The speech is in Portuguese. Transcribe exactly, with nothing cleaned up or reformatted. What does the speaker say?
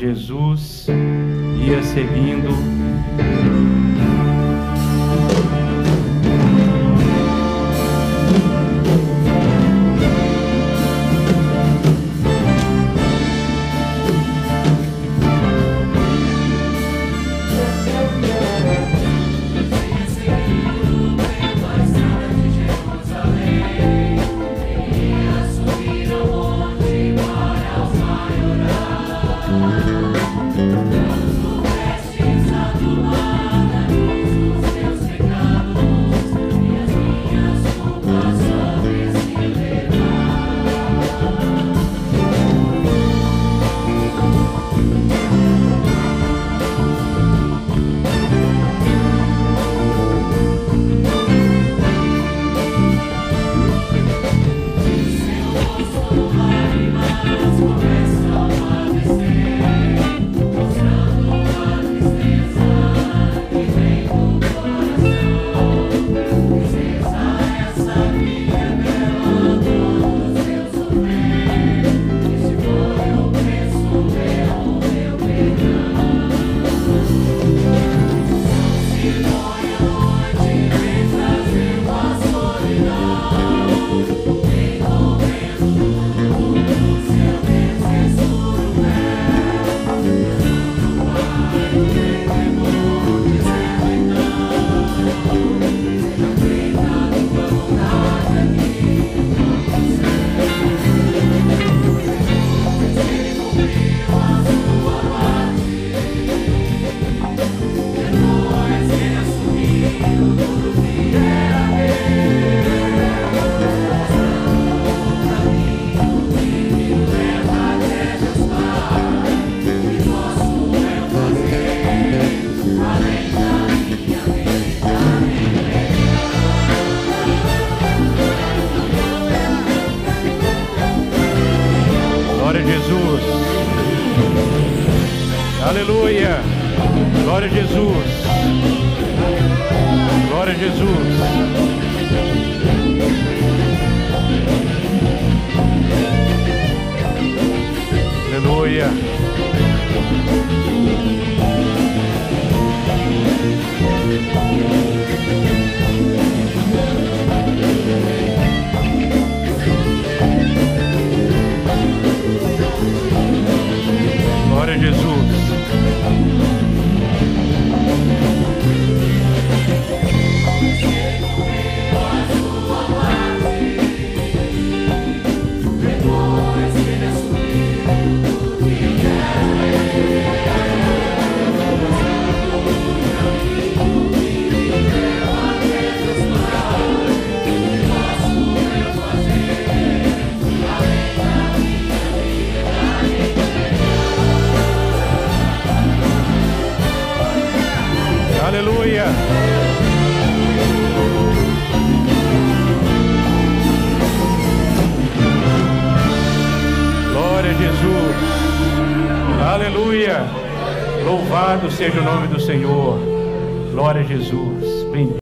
Jesus ia seguindo. Aleluia, glória a Jesus, glória a Jesus, aleluia. Glória a Jesus. Aleluia. Glória a Jesus. Aleluia. Louvado seja o nome do Senhor. Glória a Jesus. Bendito.